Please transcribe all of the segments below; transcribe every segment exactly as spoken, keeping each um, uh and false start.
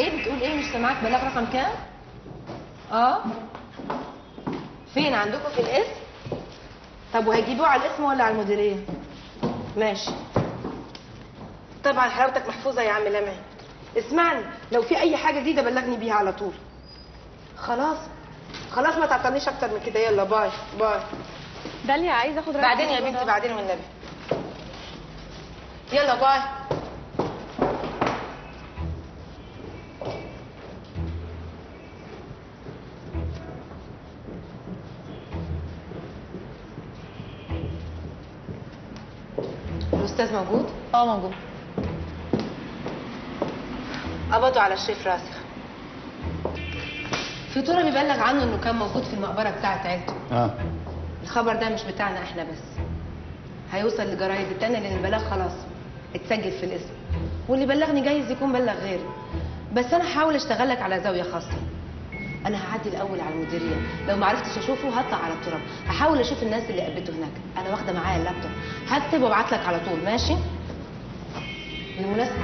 ايه بتقول ايه؟ مش سامعاك. بلاغ رقم كام؟ اه فين عندكم في الاسم؟ طب وهيجيبوه على الاسم ولا على المديريه؟ ماشي. طبعا حضرتك محفوظه يا عم لمعي. اسمعني، لو في اي حاجه جديده بلغني بيها على طول. خلاص خلاص ما تعطلنيش اكتر من كده. يلا باي باي. داليا عايزه اخد راحتي. بعدين يا بنتي بعدين والنبي. يلا باي. الأستاذ موجود؟ اه موجود. قبضوا على الشريف راسخ. في ترى بيبلغ عنه انه كان موجود في المقبره بتاعت عيلته. اه الخبر ده مش بتاعنا احنا بس، هيوصل لجرايد التانية لان البلاغ خلاص اتسجل في الاسم، واللي بلغني جايز يكون بلغ غيري. بس انا هحاول اشتغلك على زاويه خاصه. انا هعدي الاول على المديريه، لو ما عرفتش اشوفه هطلع على التراب، هحاول اشوف الناس اللي قابلته هناك. انا واخده معايا اللابتوب، هكتب وابعت لك على طول. ماشي؟ بالمناسبه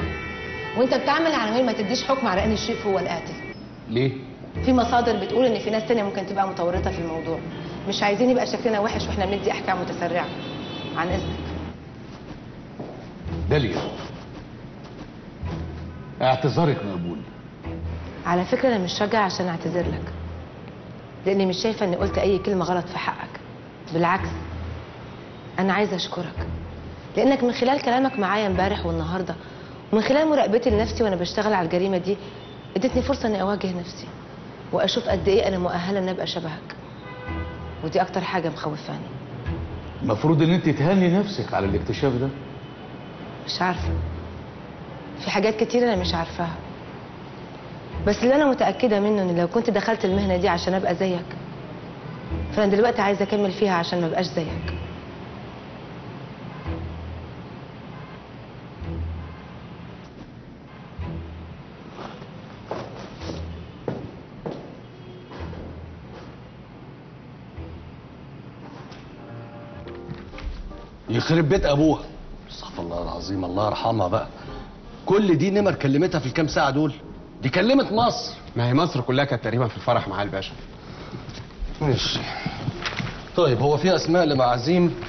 وانت بتعمل عناوين ما تديش حكم على ان الشريف هو القاتل. ليه؟ في مصادر بتقول ان في ناس تانية ممكن تبقى متورطه في الموضوع، مش عايزين يبقى شكلنا وحش واحنا بندي احكام متسرعه. عن اذنك داليا، اعتذارك مقبول. على فكره انا مش راجعه عشان اعتذر لك، لاني مش شايفه اني قلت اي كلمه غلط في حقك. بالعكس انا عايزه اشكرك، لانك من خلال كلامك معايا امبارح والنهارده ومن خلال مراقبتي لنفسي وانا بشتغل على الجريمه دي ادتني فرصه اني اواجه نفسي واشوف قد ايه انا مؤهله ان ابقى شبهك، ودي اكتر حاجه مخوفاني. المفروض ان انت تهني نفسك على الاكتشاف ده. مش عارفه، في حاجات كتير انا مش عارفاها، بس اللي انا متاكده منه ان لو كنت دخلت المهنه دي عشان ابقى زيك، فانا دلوقتي عايزه اكمل فيها عشان ما ابقاش زيك. يخرب بيت ابوها، استغفر الله العظيم، الله يرحمها بقى. كل دي نمر كلمتها في الكام ساعه دول، دي كلمت مصر. ما هي مصر كلها كانت تقريبا في الفرح مع الباشا. ماشي. طيب هو في اسماء لمعازيم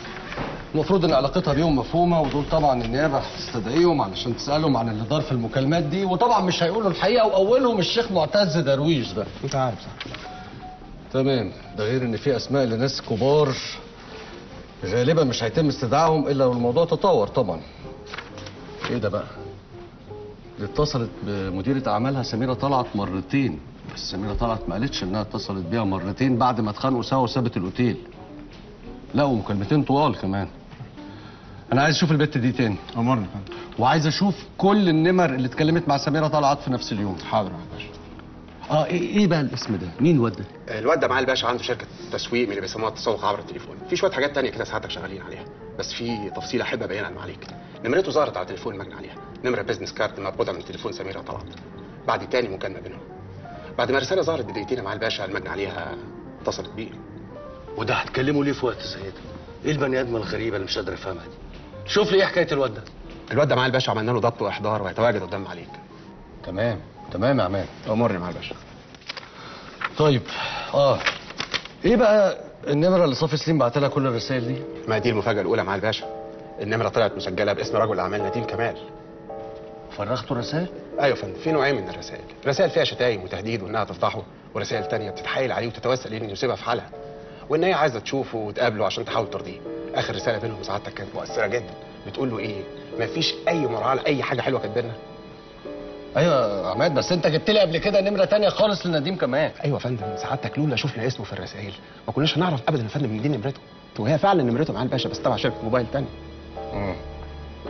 المفروض ان علاقتها بيهم مفهومه، ودول طبعا النيابه هتستدعيهم علشان تسالهم عن اللي دار في المكالمات دي، وطبعا مش هيقولوا الحقيقه، واولهم الشيخ معتز درويش ده. انت عارف صح؟ تمام. ده غير ان في اسماء لناس كبار غالبا مش هيتم استدعائهم الا لو الموضوع تطور طبعا. ايه ده بقى؟ اتصلت بمديرة اعمالها سميرة طلعت مرتين، بس سميرة طلعت ما قالتش انها اتصلت بيها مرتين بعد ما اتخانقوا سوا وسابت الاوتيل. لا ومكالمتين طوال كمان. انا عايز اشوف البت دي تاني. امرني. وعايز اشوف كل النمر اللي اتكلمت مع سميرة طلعت في نفس اليوم. حاضر يا باشا. اه ايه بقى الاسم ده؟ مين الواد ده؟ الواد ده معاه الباشا، عنده شركه تسويق من اللي بيسموها التسوق عبر التليفون، في شويه حاجات تانية كده ساعتك شغالين عليها، بس في تفصيله احب ابينها عليك. نمرته ظهرت على تليفون المجني عليها، نمره بيزنس كارد منقوده من تليفون سميره طلعت. بعد تاني مكالمه بينهم، بعد ما الرساله ظهرت بدقيقتين مع الباشا المجني عليها اتصلت بيه. وده هتكلمه ليه في وقت زي ده؟ ايه البني ادمه الغريبه اللي مش قادر افهمها دي؟ شوف لي ايه حكايه الواد ده. الواد ده معاه الباشا، عملنا له ضبط واحضار وهيتواجد قدام عليك. تمام تمام يا عماد، امرني مع الباشا. طيب اه ايه بقى النمره اللي صافي سليم بعت لها كل الرسائل دي؟ ما دي المفاجاه الاولى مع الباشا، النمره طلعت مسجله باسم رجل اعمال نديم كمال. فرغتوا الرسائل؟ ايوه يا فندم، في نوعين من الرسائل، رسائل فيها شتايم وتهديد وانها تفضحه، ورسائل ثانيه بتتحايل عليه وتتوسل انه يسيبها في حالها وان هي عايزه تشوفه وتقابله عشان تحاول ترضيه. اخر رساله بينهم سعادتك كانت مؤثره جدا، بتقول له ايه؟ مفيش اي مراعاه لاي حاجه حلوه كانت بينا. ايوه يا عماد، بس انت جبت لي قبل كده نمره ثانيه خالص لنديم كمان. ايوه يا فندم، سعادتك لولا شفنا اسمه في الرسائل ما كناش هنعرف ابدا يا فندم ان دي نمرته، وهي فعلا نمرته معاه الباشا بس تبع شركه موبايل ثانيه. امم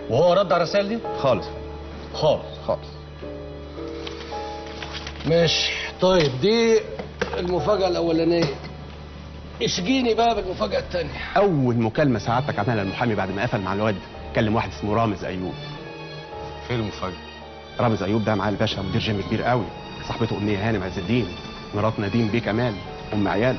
وهو رد على الرسائل دي؟ خالص خالص خالص. ماشي. طيب دي المفاجاه الاولانيه، اشجيني بقى بالمفاجاه الثانيه. اول مكالمه سعادتك عملها للمحامي بعد ما قفل مع الواد كلم واحد اسمه رامز ايوب. فين المفاجاه؟ رامز ايوب ده معاه الباشا مدير جيم كبير قوي، صاحبته امنيه هانم معز الدين مرات نديم بيه كمال ام عياله.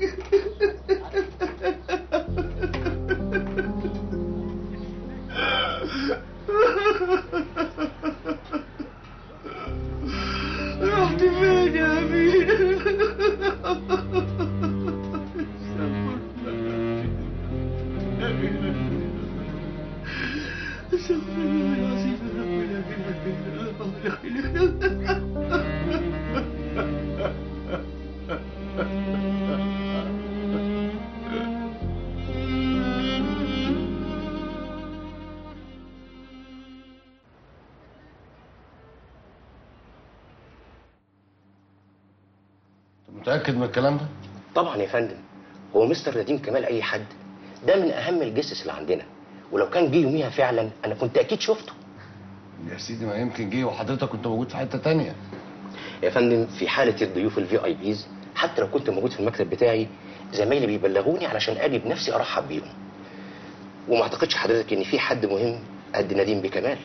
رحت فين يا أمير؟ استغفر الله العظيم ربنا في متأكد من الكلام ده؟ طبعا يا فندم، هو مستر نديم كمال أي حد، ده من أهم الجثث اللي عندنا، ولو كان جه يوميها فعلا أنا كنت أكيد شفته. يا سيدي ما يمكن جه وحضرتك كنت موجود في حتة تانية. يا فندم في حالة الضيوف الفي أي بيز، حتى لو كنت موجود في المكتب بتاعي زمايلي بيبلغوني علشان أجي بنفسي أرحب بيهم. وما أعتقدش حضرتك إن في حد مهم قد نديم بكمال.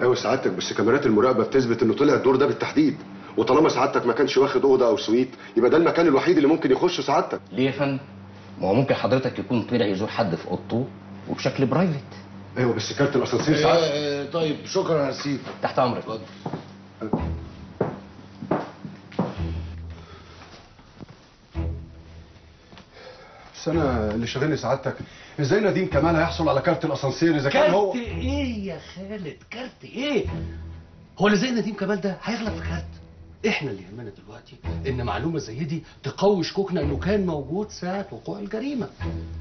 أيوة سعادتك، بس كاميرات المراقبة بتثبت إنه طلع الدور ده بالتحديد. وطالما سعادتك ما كانش واخد اوضه او سويت يبقى ده المكان الوحيد اللي ممكن يخشه سعادتك. ليه يا فندم؟ ما هو ممكن حضرتك يكون طلع يزور حد في اوضته وبشكل برايفت. ايوه بس كارت الاسانسير سعادتك. آه آه طيب شكرا يا سيدي. تحت امرك. اتفضل. بس انا اللي شاغلني سعادتك ازاي نديم كمال هيحصل على كارت الاسانسير اذا كان هو كارت ايه يا خالد؟ كارت ايه؟ هو اللي زي نديم كمال ده هيغلط في كارت؟ احنا اللي يهمنا دلوقتي ان معلومه زي دي تقوي شكوكنا انه كان موجود ساعه وقوع الجريمه.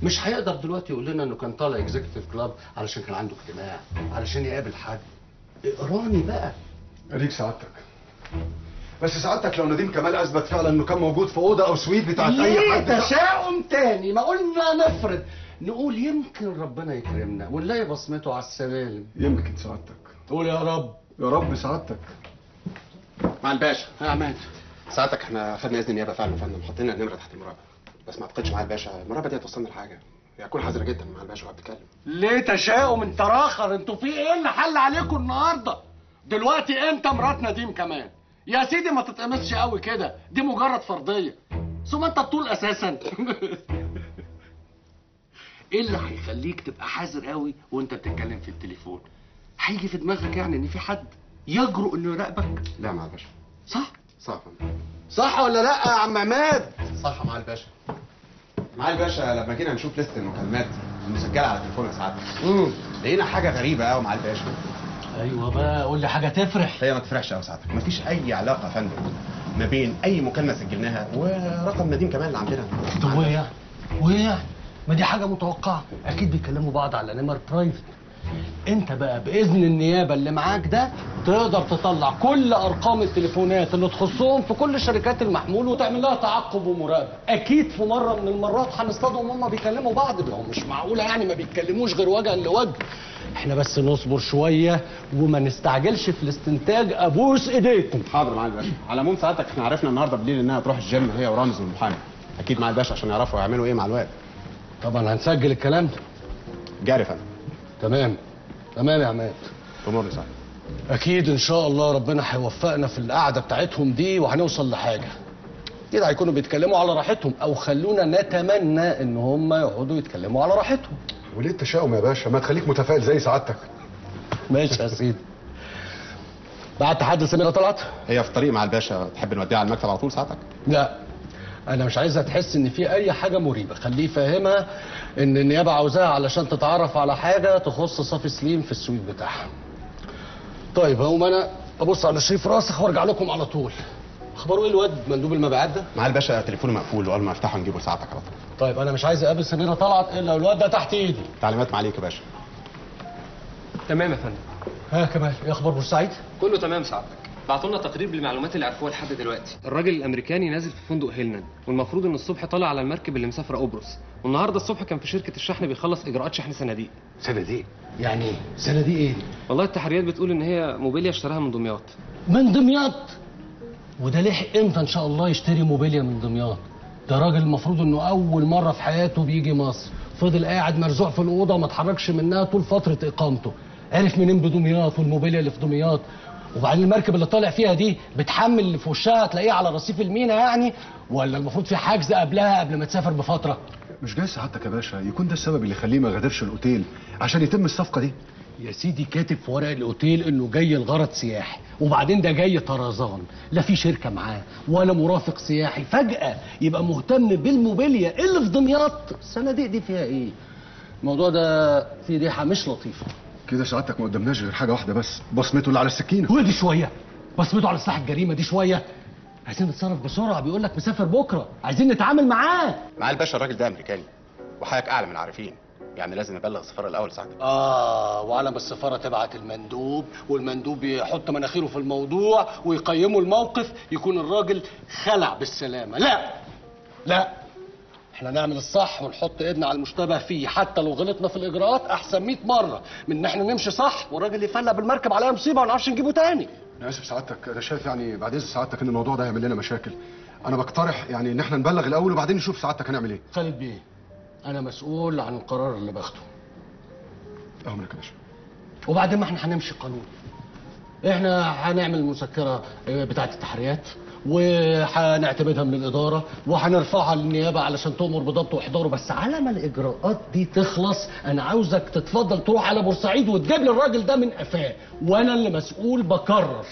مش هيقدر دلوقتي يقول لنا انه كان طالع اكزيكتيف كلاب علشان كان عنده اجتماع، علشان يقابل حد. اقراني بقى. اديك سعادتك. بس سعادتك لو نديم كمال اثبت فعلا انه كان موجود في اوضه او سويت بتاعت اي حد. ليه تشاؤم تاني؟ ما قلنا نفرض، نقول يمكن ربنا يكرمنا ونلاقي بصمته على السلالم. يمكن سعادتك. تقول يا رب. يا رب سعادتك. مع الباشا. يا عماد ساعتك احنا خدنا اذن نيابه فعلا يا فندم، حطينا النمره تحت المراقبه، بس ما اعتقدش مع الباشا المراقبه دي هتوصلنا لحاجه. يعني كون حذره جدا مع الباشا وهو بيتكلم. ليه تشاؤم؟ انت راخر. انتوا في ايه اللي حل عليكم النهارده؟ دلوقتي امتى مرات نديم كمان؟ يا سيدي ما تتقمصش قوي كده، دي مجرد فرضيه. ثم انت بتطول اساسا. ايه اللي هيخليك تبقى حذر قوي وانت بتتكلم في التليفون؟ هيجي في دماغك يعني ان في حد يجرؤ انه يراقبك؟ لا مع الباشا. صح؟ صح صح ولا لا يا عم عماد؟ صح مع الباشا. مع الباشا لما جينا نشوف لسته المكالمات المسجله على تليفونك ساعتها لقينا حاجه غريبه قوي مع الباشا. ايوه بقى قول لي حاجه تفرح. هي ما تفرحش قوي ساعتك، مفيش اي علاقه يا فندم ما بين اي مكالمه سجلناها ورقم نديم كمان اللي عندنا. طب وهي وهي ما دي حاجه متوقعه، اكيد بيكلموا بعض على نمر برايفت. انت بقى باذن النيابه اللي معاك ده تقدر تطلع كل ارقام التليفونات اللي تخصهم في كل شركات المحمول وتعمل لها تعقب ومراقبه. اكيد في مره من المرات هنصطادهم هم بيكلموا بعض. ما هو مش معقوله يعني ما بيتكلموش غير وجها لوجه. احنا بس نصبر شويه وما نستعجلش في الاستنتاج. ابوس ايديكم. حاضر مع الباشا. على العموم ساعتك احنا عرفنا النهارده بالليل انها تروح الجيم هي ورامز والمحامي. اكيد مع الباشا عشان يعرفوا يعملوا ايه مع الواد. طبعا هنسجل الكلام ده جاري. تمام تمام يا عماد. تمام صح. اكيد ان شاء الله ربنا هيوفقنا في القعده بتاعتهم دي وهنوصل لحاجه. اكيد هيكونوا بيتكلموا على راحتهم او خلونا نتمنى ان هم يقعدوا يتكلموا على راحتهم. وليه التشاؤم يا باشا؟ ما تخليك متفائل زي سعادتك. ماشي يا سيدي. بعت حد سميرة طلعت؟ هي في الطريق مع الباشا. تحب نوديها على المكتب على طول سعادتك؟ لا أنا مش عايزها تحس إن في أي حاجة مريبة، خليه يفهمها إن النيابة عاوزاها علشان تتعرف على حاجة تخص صافي سليم في السويت بتاعها. طيب هقوم أنا أبص على شريف راسخ وأرجع لكم على طول. أخباروا إيه الواد مندوب المبيعات ده؟ مع الباشا تليفونه مقفول وقال ما أفتحه نجيبه ساعتك على طول. طيب أنا مش عايز أقابل سميرة طلعت إلا والواد ده تحت إيدي. تعليمات معاليك يا باشا. تمام يا فندم. ها كمال إيه أخبار بورسعيد؟ كله تمام سعادتك. بعتوا لنا تقرير بالمعلومات اللي عرفوها لحد دلوقتي. الراجل الامريكاني نازل في فندق هيلنان، والمفروض ان الصبح طالع على المركب اللي مسافره قبرص، والنهارده الصبح كان في شركه الشحن بيخلص اجراءات شحن صناديق. صناديق؟ يعني ايه؟ صناديق ايه؟ والله التحريات بتقول ان هي موبيليا اشتراها من دمياط. من دمياط؟ وده لحق امتى ان شاء الله يشتري موبيليا من دمياط؟ ده راجل المفروض انه اول مره في حياته بيجي مصر، فضل قاعد مرزوع في الاوضه ما اتحركش منها طول فتره اقامته. عرف منين بدمياط والموبيليا اللي في دمياط؟ وبعدين المركب اللي طالع فيها دي بتحمل اللي في وشها تلاقيه على رصيف المينا يعني، ولا المفروض في حجز قبلها قبل ما تسافر بفتره؟ مش جاي سعادتك يا باشا يكون ده السبب اللي يخليه ما غادرش الاوتيل عشان يتم الصفقه دي؟ يا سيدي كاتب في ورق الاوتيل انه جاي لغرض سياحي، وبعدين ده جاي طرزان، لا في شركه معاه ولا مرافق سياحي، فجاه يبقى مهتم بالموبيليا اللي في دمياط. الصناديق دي فيها ايه؟ الموضوع ده فيه ريحه مش لطيفه. كده سعادتك ما قدمناش غير حاجه واحده بس، بصمته اللي على السكينه. ودي شويه بصمته على سلاح الجريمه، دي شويه. عايزين نتصرف بسرعه، بيقول لك مسافر بكره، عايزين نتعامل معاه. مع الباشا الراجل ده امريكاني وحقك اعلى من عارفين، يعني لازم نبلغ السفاره الاول ساعتك. اه، وعلى ما السفاره تبعت المندوب والمندوب يحط مناخيره في الموضوع ويقيموا الموقف يكون الراجل خلع بالسلامه. لا لا، احنا نعمل الصح ونحط ايدنا على المشتبه فيه، حتى لو غلطنا في الاجراءات احسن مية مره من ان احنا نمشي صح والراجل يفلق بالمركب عليها مصيبه وما نعرفش نجيبه تاني. انا اسف سعادتك، انا شايف يعني بعد اذن سعادتك ان الموضوع ده هيعمل لنا مشاكل. انا بقترح يعني ان احنا نبلغ الاول وبعدين نشوف سعادتك هنعمل ايه. خالد بيه، انا مسؤول عن القرار اللي باخده. امرك يا باشا. وبعدين ما احنا هنمشي قانون، احنا هنعمل المذكره بتاعه التحريات وهنعتمدها من الاداره وهنرفعها للنيابه علشان تؤمر بضبط واحضاره، بس على ما الاجراءات دي تخلص انا عاوزك تتفضل تروح على بورسعيد وتجيب لي الراجل ده من قفاه، وانا اللي مسؤول بكرر.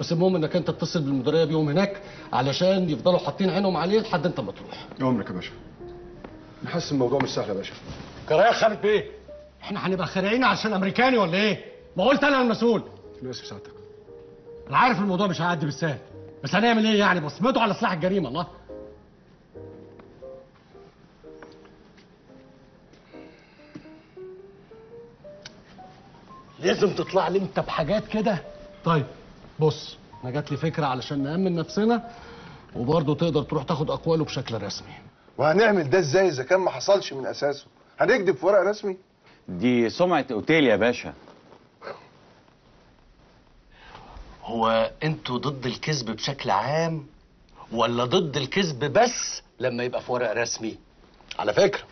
بس المهم انك انت تتصل بالمديريه بيهم هناك علشان يفضلوا حاطين عينهم عليه لحد انت ما تروح. امرك يا باشا. نحس الموضوع مش سهل يا باشا. كرايه خالد بيه، احنا هنبقى خارعين عشان امريكاني ولا ايه؟ ما قلت انا المسؤول. انا اسف سعادتك، انا عارف الموضوع مش هيعدي بالسهل، بس هنعمل ايه يعني؟ بصمته على سلاح الجريمه. الله، لازم تطلع لي انت بحاجات كده. طيب بص، انا جات لي فكره علشان نامن نفسنا وبرضه تقدر تروح تاخد اقواله بشكل رسمي. وهنعمل ده ازاي اذا كان ما حصلش من اساسه؟ هنكدب في ورق رسمي؟ دي سمعه اوتيل يا باشا. هو انتوا ضد الكذب بشكل عام ولا ضد الكذب بس لما يبقى في ورق رسمي؟ على فكره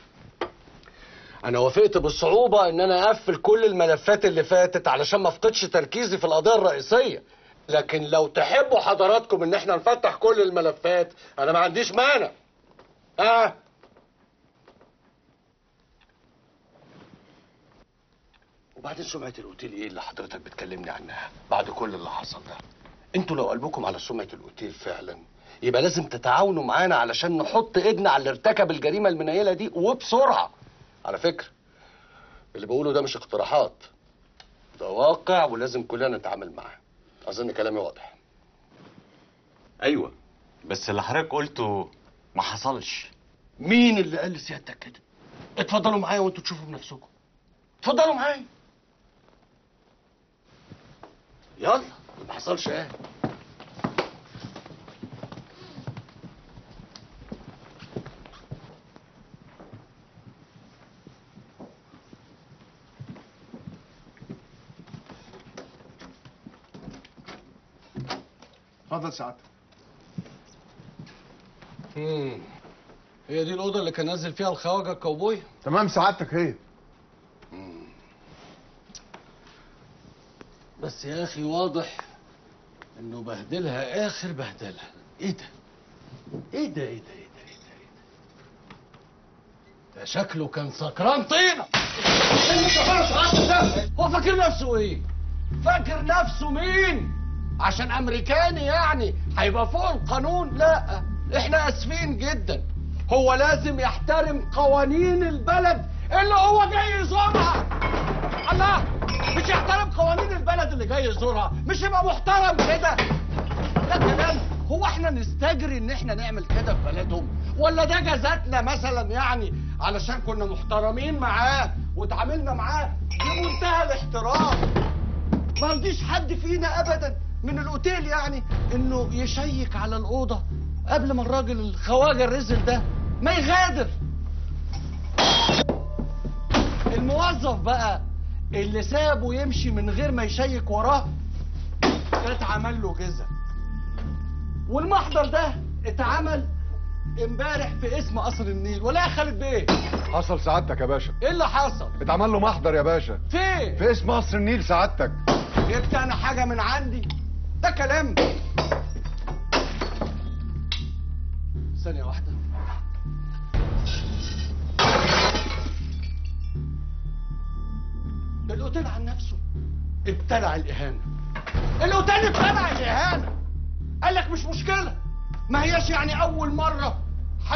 انا وافقت بالصعوبه ان انا اقفل كل الملفات اللي فاتت علشان ما افقدش تركيزي في القضيه الرئيسيه، لكن لو تحبوا حضراتكم ان احنا نفتح كل الملفات انا ما عنديش مانع. اه وبعدين سمعة الاوتيل ايه اللي حضرتك بتكلمني عنها بعد كل اللي حصل ده؟ انتوا لو قلبكم على سمعة الاوتيل فعلا يبقى لازم تتعاونوا معانا علشان نحط ايدنا على اللي ارتكب الجريمة المنيلة دي وبسرعة. على فكرة اللي بقوله ده مش اقتراحات، ده واقع ولازم كلنا نتعامل معاه. اظن كلامي واضح. ايوه بس اللي حضرتك قلته ما حصلش. مين اللي قال لسيادتك كده؟ اتفضلوا معايا وانتوا تشوفوا بنفسكم. اتفضلوا معايا. يلا ما حصلش ايه؟ اتفضل سعادتك. امم هي دي الأوضة اللي كان نزل فيها الخواجة الكاوبوي؟ تمام سعادتك هي. بس يا اخي واضح انه بهدلها اخر بهدله. ايه ده؟ ايه ده؟ ايه ده؟ ايه ده؟ ايه ده؟ ده شكله كان سكران طينه. ايه اللي انت ده؟ هو فاكر نفسه ايه؟ فاكر نفسه مين؟ عشان امريكاني يعني هيبقى فوق القانون؟ لا، احنا اسفين جدا. هو لازم يحترم قوانين البلد اللي هو جاي يزورها. الله، مش يحترم قوانين البلد اللي جاي يزورها مش يبقى محترم كده؟ ده كلام؟ هو احنا نستجري ان احنا نعمل كده في بلدهم؟ ولا ده جازتنا مثلا يعني علشان كنا محترمين معاه وتعاملنا معاه بمنتهى الاحترام؟ ما رضيش حد فينا ابدا من الاوتيل يعني انه يشيك على الاوضه قبل ما الراجل الخواجه الرزل ده ما يغادر. الموظف بقى اللي سابه يمشي من غير ما يشيك وراه ده اتعمل له جزا، والمحضر ده اتعمل امبارح في اسم قصر النيل. ولا يا خالد بيه؟ حصل سعادتك يا باشا. ايه اللي حصل؟ اتعمل له محضر يا باشا. فين؟ في اسم قصر النيل سعادتك. جبت انا حاجه من عندي؟ ده كلام. ثانية واحدة. الأوتيل عن نفسه ابتلع الإهانة. الأوتيل ابتلع الإهانة. قال لك مش مشكلة، ما هياش يعني أول مرة ح...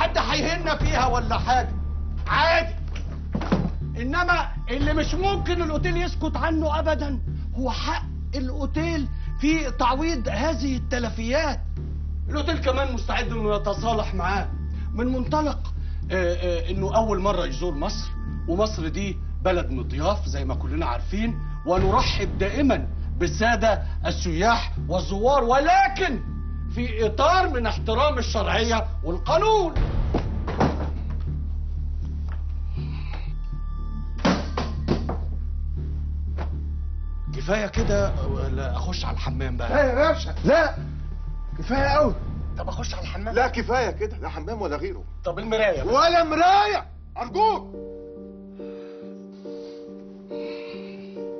حد هيهنا فيها ولا حاجة، عادي. إنما اللي مش ممكن الأوتيل يسكت عنه أبدا هو حق الأوتيل في تعويض هذه التلفيات. الأوتيل كمان مستعد إنه يتصالح معاه من منطلق آآ آآ إنه أول مرة يزور مصر، ومصر دي بلد مضياف زي ما كلنا عارفين، ونرحب دائما بالسادة السياح والزوار، ولكن في إطار من احترام الشرعية والقانون. كفاية كده ولا أخش على الحمام بقى؟ لا يا باشا، لا كفاية أوي. طب أخش على الحمام؟ لا كفاية كده، لا حمام ولا غيره. طب المراية بقى. ولا مراية أرجوك.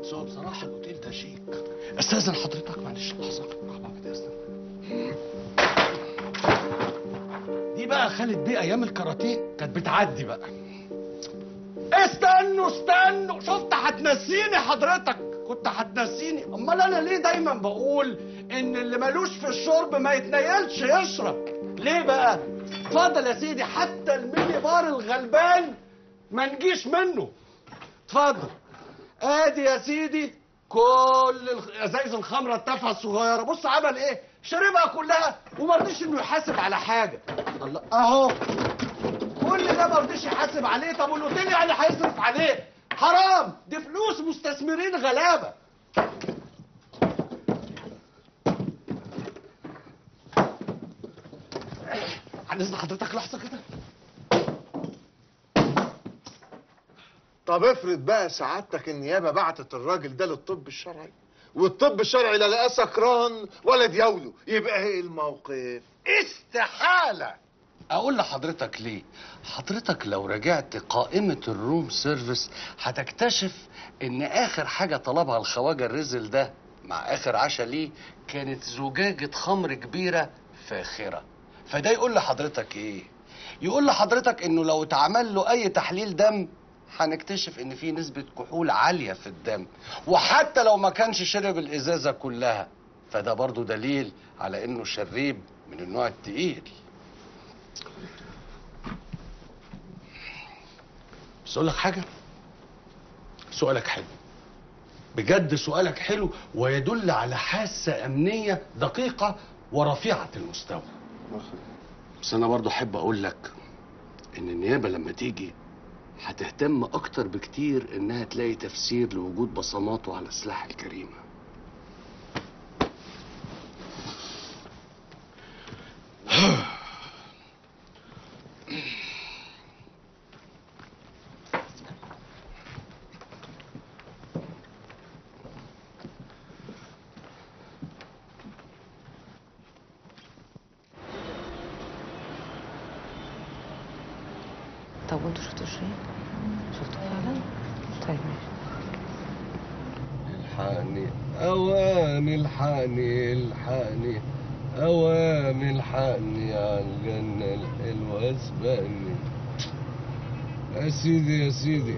بس هو بصراحة الأوتيل ده شيك. أستأذن حضرتك معلش لحظة مع بعض يا أستاذ. دي بقى خالد دي أيام الكاراتيه كانت بتعدي بقى. استنوا استنوا، شفت هتنسيني حضرتك؟ كنت هتنسيني؟ امال انا ليه دايما بقول ان اللي مالوش في الشرب ما يتنيلش يشرب؟ ليه بقى؟ اتفضل يا سيدي، حتى الميني بار الغلبان ما نجيش منه. اتفضل. ادي يا سيدي كل ازايز الخمره التافهه الصغيره، بص عمل ايه؟ شربها كلها وما رضيش انه يحاسب على حاجه. الله، اهو كل ده ما رضيش يحاسب عليه. طب والاوتيل يعني هيصرف عليه؟ حرام، دي فلوس مستثمرين غلابة. هنزل حضرتك لحظة كده. طب افرض بقى سعادتك النيابة بعتت الراجل ده للطب الشرعي، والطب الشرعي لا لقاه سكران ولا دياوله، يبقى ايه الموقف؟ استحالة. أقول لحضرتك ليه؟ حضرتك لو رجعت قائمة الروم سيرفيس هتكتشف إن آخر حاجة طلبها الخواجة الرزل ده مع آخر عشاء ليه كانت زجاجة خمر كبيرة فاخرة. فده يقول لحضرتك إيه؟ يقول لحضرتك إنه لو اتعمل له أي تحليل دم هنكتشف إن في نسبة كحول عالية في الدم، وحتى لو ما كانش شرب الإزازة كلها، فده برضو دليل على إنه شريب من النوع التقيل. بس أقول لك حاجة، سؤالك حلو بجد، سؤالك حلو ويدل على حاسة أمنية دقيقة ورفيعة المستوى. بس أنا برضو أحب أقول لك إن النيابة لما تيجي هتهتم أكتر بكتير إنها تلاقي تفسير لوجود بصماته على السلاح الكريمة. طب وانتوا شفتوا شيء؟ شفتوا فعلا؟ طيب ماشي. الحقني اوام الحقني الحقني اوام الحقني على الجنة الحلوة اسبقني. يا سيدي يا سيدي.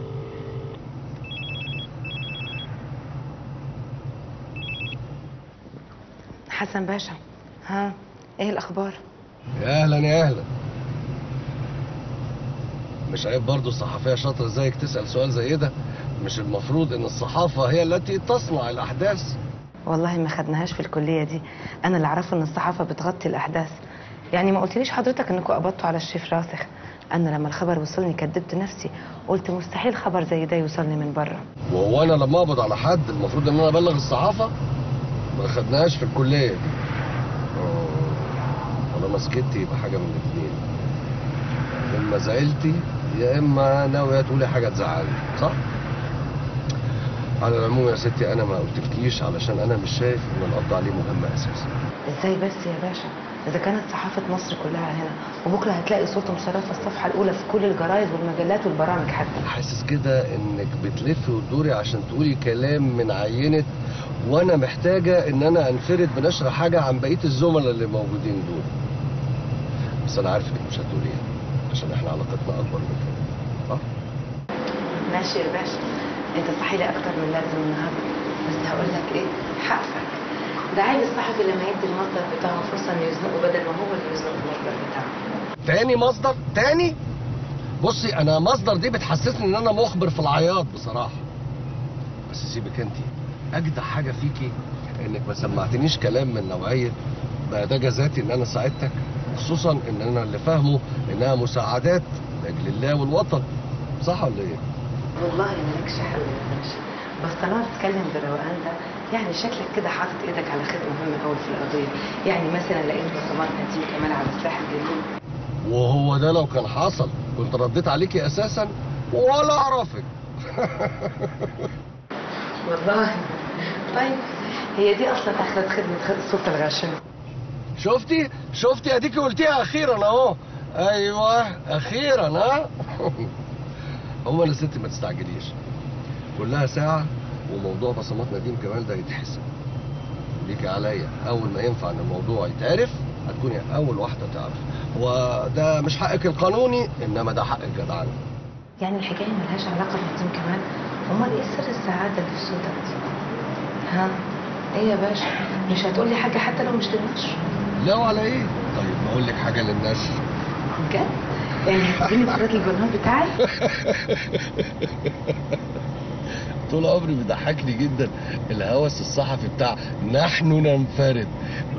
حسن باشا، ها ايه الأخبار؟ يا أهلا يا أهلا. مش عيب برضه الصحفية شاطرة زيك تسأل سؤال زي ده؟ مش المفروض إن الصحافة هي التي تصنع الأحداث؟ والله ما خدناهاش في الكلية دي، أنا اللي أعرفه إن الصحافة بتغطي الأحداث. يعني ما قلتليش حضرتك إنكوا قبضتوا على الشيف راسخ؟ أنا لما الخبر وصلني كدبت نفسي، قلت مستحيل خبر زي ده يوصلني من بره. وهو أنا لما أقبض على حد المفروض إن أنا أبلغ الصحافة؟ ما خدناهاش في الكلية دي. أه ولما سكت يبقى حاجة من الاتنين، يا اما زعلتي يا اما ناويه تقولي حاجه تزعلني، صح؟ على العموم يا ستي انا ما قلتلكيش علشان انا مش شايف ان القبض عليه مهمه اساسا. ازاي بس يا باشا؟ إذا كانت صحافة مصر كلها هنا، وبكرة هتلاقي صوته مشرفة الصفحة الأولى في كل الجرايد والمجلات والبرامج حتى. حاسس كده إنك بتلفي وتدوري عشان تقولي كلام من عينة وأنا محتاجة إن أنا أنفرد بنشر حاجة عن بقية الزملاء اللي موجودين دول. بس أنا عارف إنك مش هتقوليها عشان إحنا علاقتنا أكبر من كده. أه؟ ماشي يا باشا، أنت صحيلي أكتر من لازم النهارده، بس هقول لك إيه؟ حقفك. ده عيب الصحفي لما يدي المصدر بتاعه فرصه انه يزنقه بدل ما هو اللي يزنق المصدر بتاعه. تاني مصدر؟ تاني؟ بصي انا مصدر دي بتحسسني ان انا مخبر في العياط بصراحه. بس سيبك انتي، اجدع حاجه فيكي انك ما سمعتنيش كلام من نوعيه بقى ده جزاتي ان انا ساعدتك، خصوصا ان انا اللي فاهمه انها مساعدات لاجل الله والوطن. صح ولا ايه؟ والله مالكش حل يا باشا، بس انا بتكلم بالروقان ده. يعني شكلك كده حاطط ايدك على خيط مهم قوي في القضيه، يعني مثلا لقيت مسمار نديم كمال على الساحل الجديد. وهو ده لو كان حصل كنت رديت عليكي اساسا ولا اعرفك. والله طيب هي دي اصلا اخرة خدمه السلطه الغاشمه. شفتي شفتي اديكي قلتيها اخيرا اهو. ايوه اخيرا. ها هم انا ستي ما تستعجليش، كلها ساعه وموضوع بصمات نديم كمال ده يتحسن. ليكي عليا، اول ما ينفع ان الموضوع يتعرف هتكوني اول واحده تعرف، وده مش حقك القانوني انما ده حق الجدعان. يعني الحكايه ملهاش علاقه بنديم كمال؟ امال ايه سر السعاده اللي في صوتك دي؟ ها؟ ايه يا باشا؟ مش هتقولي حاجه حتى لو مش للنشر؟ لا وعلى ايه؟ طيب بقول لك حاجه للنشر. بجد؟ يعني هتديني كرات الجنون بتاعي؟ طول عمري بيضحكني جدا الهوس الصحفي بتاع نحن ننفرد،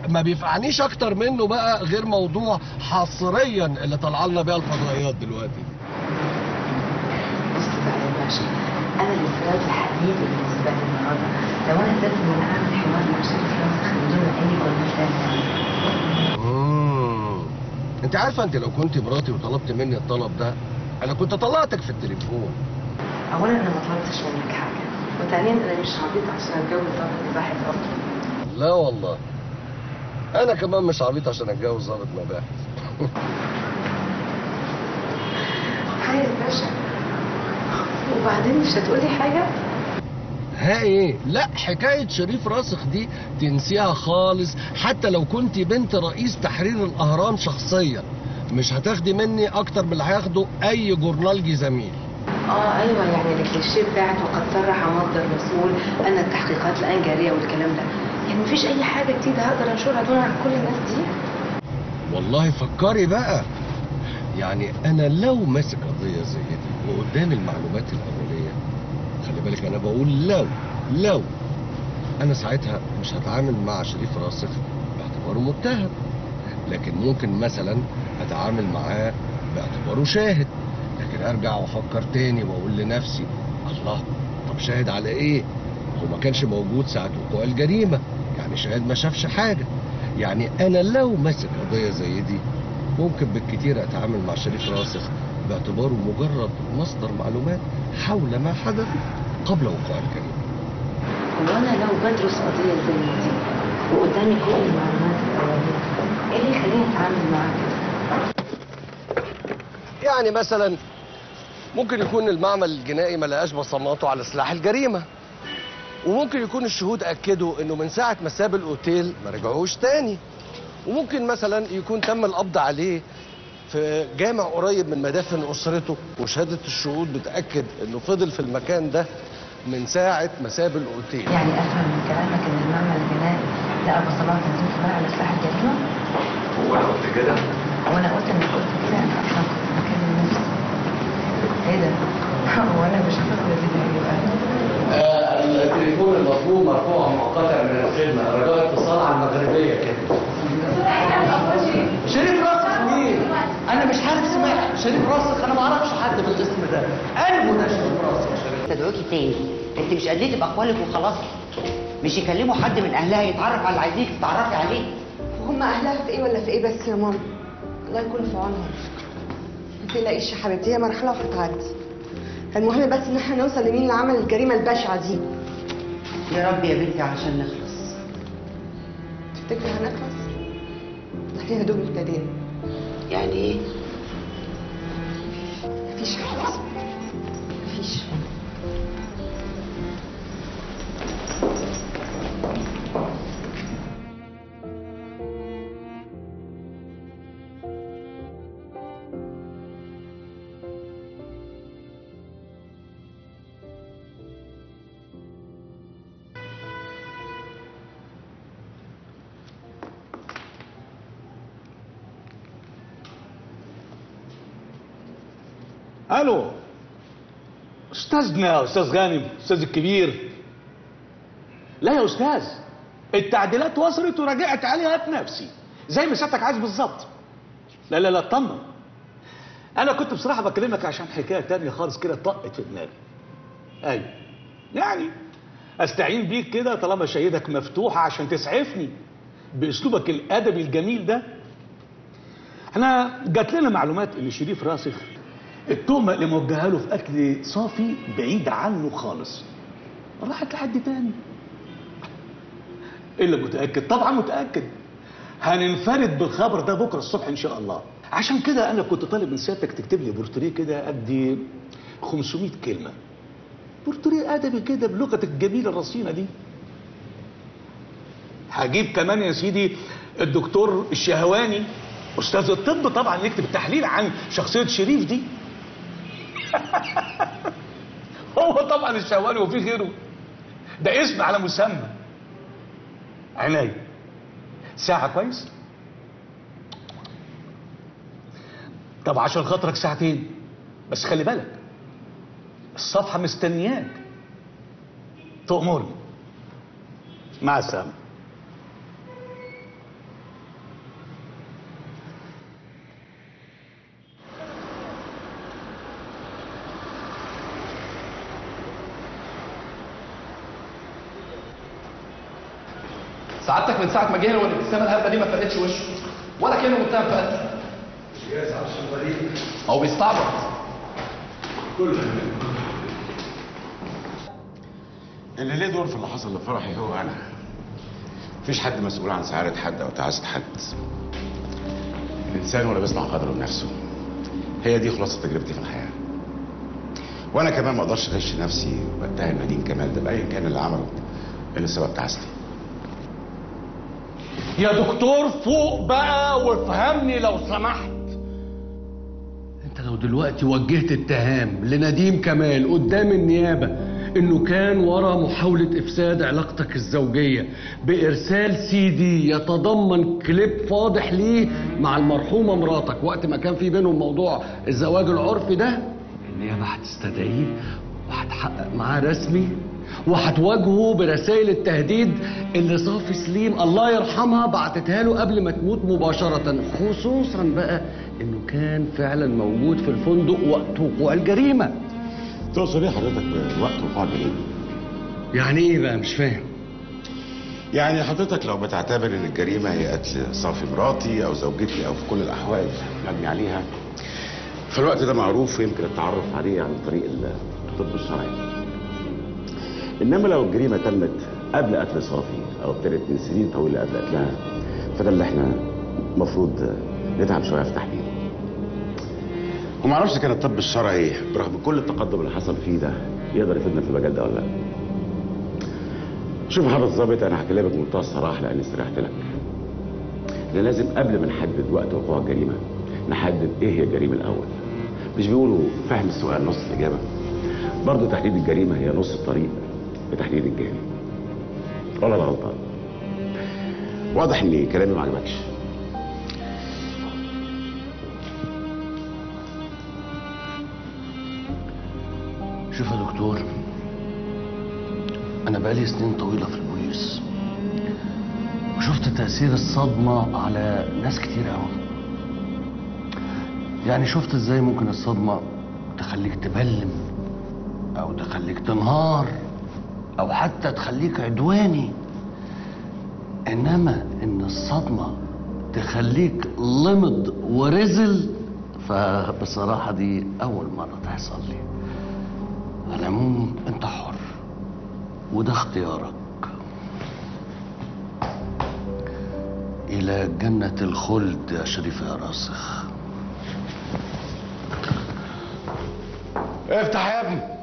ما بيفعنيش اكتر منه بقى غير موضوع حصريا اللي طالعه لنا بيها الفضائيات دلوقتي دي. بص بقى يا باشا، انا الانفراد الحقيقي بالنسبه لي النهارده لو انا قدرت ان انا اعمل حوار مع شريف راسخ من دون اي قانون تاني. انت عارفه انت لو كنت مراتي وطلبت مني الطلب ده انا كنت طلعتك في التليفون. اولا انا ما طلبتش منك حاجه، وثانيا انا مش عبيط عشان اتجوز ضابط مباحث اصلا. لا والله انا كمان مش عبيط عشان اتجوز ضابط مباحث. حاجه يا باشا، وبعدين مش هتقولي حاجه؟ ها ايه؟ لا حكايه شريف راسخ دي تنسيها خالص، حتى لو كنت بنت رئيس تحرير الاهرام شخصيا مش هتاخدي مني اكتر من اللي هياخده اي جورنالجي زميل. اه ايوه، يعني الكليشيه بتاعت وقد صرح مصدر مسؤول ان التحقيقات الان جاريه والكلام ده، يعني مفيش اي حاجه جديده هقدر انشرها دون عن كل الناس دي. والله فكري بقى، يعني انا لو ماسك قضيه زي دي وقدام المعلومات الاوليه، خلي بالك انا بقول لو لو انا ساعتها مش هتعامل مع شريف راسخ باعتباره متهم، لكن ممكن مثلا اتعامل معاه باعتباره شاهد، لكن ارجع وافكر تاني واقول لنفسي الله طب شاهد على ايه؟ هو ما كانش موجود ساعه وقوع الجريمه، يعني شاهد ما شافش حاجه. يعني انا لو ماسك قضيه زي دي ممكن بالكتير اتعامل مع شريف راسخ باعتباره مجرد مصدر معلومات حول ما حدث قبل وقوع الجريمه. وانا لو بدرس قضيه زي دي وقدامي كل المعلومات الاوليه، ايه اللي يخليني اتعامل معاها كده؟ يعني مثلا ممكن يكون المعمل الجنائي ما لقاش بصماته على سلاح الجريمه، وممكن يكون الشهود اكدوا انه من ساعه ما ساب الاوتيل ما رجعوش تاني، وممكن مثلا يكون تم القبض عليه في جامع قريب من مدفن اسرته، وشهاده الشهود بتاكد انه فضل في المكان ده من ساعه ما ساب الاوتيل. يعني افهم من كلامك ان المعمل الجنائي لقى بصمات نديم على سلاح الجريمه؟ هو انا قلت كده؟ هو انا قلت انك قلت كده؟ انا افهم ايه ده؟ هو انا مش فاهم اللي بيبقى التليفون المطلوب مرفوع مؤقتا من الخدمه، رجاء اتصال على المغربيه كده. شريف راسخ مين؟ انا مش عارف اسمها شريف راسخ، انا ما اعرفش حد بالاسم ده، قلبه ده شريف راسخ. تدعوكي تاني، انت مش قلتي باقوالك وخلاص، مش يكلموا حد من اهلها يتعرف على اللي عايزينك تتعرفي عليه. هم اهلها في ايه ولا في ايه بس يا ماما؟ الله يكون في عونهم. ما تقلقيش يا حبيبتي، هي مرحلة وهتعدي. المهم بس ان احنا نوصل لمين اللي عمل الجريمة البشعة دي. يا رب يا بنتي عشان نخلص. تفتكري هنخلص؟ فيها دول ابتدائي. يعني ايه؟ مفيش حاجة، مفيش. الو استاذنا استاذ غانم، استاذ الكبير. لا يا استاذ، التعديلات وصلت وراجعت عليها بنفسي زي ما سيادتك عايز بالظبط. لا لا لا اطمن، انا كنت بصراحه بكلمك عشان حكايه تانية خالص كده طقت في دماغي. ايوه يعني استعين بيك كده طالما شهيدك مفتوحه عشان تسعفني باسلوبك الادبي الجميل ده. احنا جات لنا معلومات ان شريف راسخ التهمة اللي موجهها له في قتل صافي بعيد عنه خالص، راحت لحد تاني. إلا متأكد، طبعا متأكد، هننفرد بالخبر ده بكرة الصبح إن شاء الله. عشان كده أنا كنت طالب من سيادتك تكتب لي بورتريه كده قد خمسمية كلمة، بورتريه أدبي كده بلغتك الجميلة الرصينة دي. هجيب كمان يا سيدي الدكتور الشهواني أستاذ الطب طبعا يكتب التحليل عن شخصية شريف دي. هو طبعا الشوالي وفي غيره، ده اسم على مسمى. عينيا، ساعة كويس؟ طب عشان خاطرك ساعتين بس، خلي بالك الصفحة مستنياك. تؤمرني. مع السلامة. سعادتك من ساعة ما جه هنا والابتسامة الهبة دي ما فاتتش وشه، ولا كأنه متهم في قتل. يا سعد الشمالي هو بيستعبط. كله اللي ليه دور في اللي حصل لفرحي هو أنا. مفيش حد مسؤول عن سعادة حد أو تعاسة حد. الإنسان ولا بيصنع قدره بنفسه. هي دي خلاصة تجربتي في الحياة. وأنا كمان ما أقدرش أغش نفسي وأتهم نديم كمال ده بأيا كان اللي عمله اللي سبب تعاستي. يا دكتور فوق بقى وافهمني لو سمحت. انت لو دلوقتي وجهت اتهام لنديم كمال قدام النيابة انه كان ورا محاولة افساد علاقتك الزوجية بارسال سي دي يتضمن كليب فاضح ليه مع المرحومة مراتك وقت ما كان في بينهم موضوع الزواج العرفي ده، النيابة هتستدعيه وهتحقق معاه رسمي وهتواجهه برسائل التهديد اللي صافي سليم الله يرحمها بعتتها له قبل ما تموت مباشرة، خصوصا بقى انه كان فعلا موجود في الفندق وقت وقوع الجريمة. تقصد ايه حضرتك وقت وقوع الجريمة؟ يعني ايه بقى؟ مش فاهم. يعني حضرتك لو بتعتبر ان الجريمة هي قتل صافي مراتي او زوجتي او في كل الاحوال مبني عليها، فالوقت ده معروف ويمكن التعرف عليه عن طريق الطب الشرعي. انما لو الجريمه تمت قبل قتل صافي او ابتدت من سنين طويله قبل قتلها، فده اللي احنا المفروض نتعب شويه في تحليله. ومعرفش كان الطب الشرعي برغم كل التقدم اللي حصل فيه ده يقدر يفيدنا في المجال ده ولا لا. شوف يا حضرتك الظابط، انا هكلمك بمنتهى الصراحه لاني استريحت لك. احنا لازم قبل ما نحدد وقت وقوع الجريمه نحدد ايه هي الجريمه الاول. مش بيقولوا فهم السؤال نص الاجابه؟ برضه تحديد الجريمه هي نص الطريق بتحديد الجاني. ولا انا غلطان؟ واضح ان كلامي ما عجبكش. شوف يا دكتور، انا بقالي سنين طويله في البوليس وشفت تاثير الصدمه على ناس كتير قوي. يعني شفت ازاي ممكن الصدمه تخليك تبلم او تخليك تنهار او حتى تخليك عدواني، انما ان الصدمه تخليك لمض ورزل فبصراحه دي اول مره تحصل لي. على العموم انت حر وده اختيارك. إلى جنة الخلد يا شريف يا راسخ. افتح يا ابني.